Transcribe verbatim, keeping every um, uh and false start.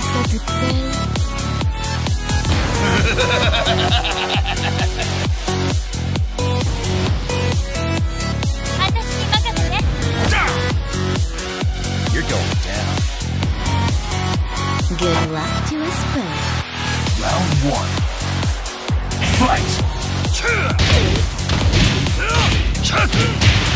laissant toute seule. Good luck to us both. Round one. Fight!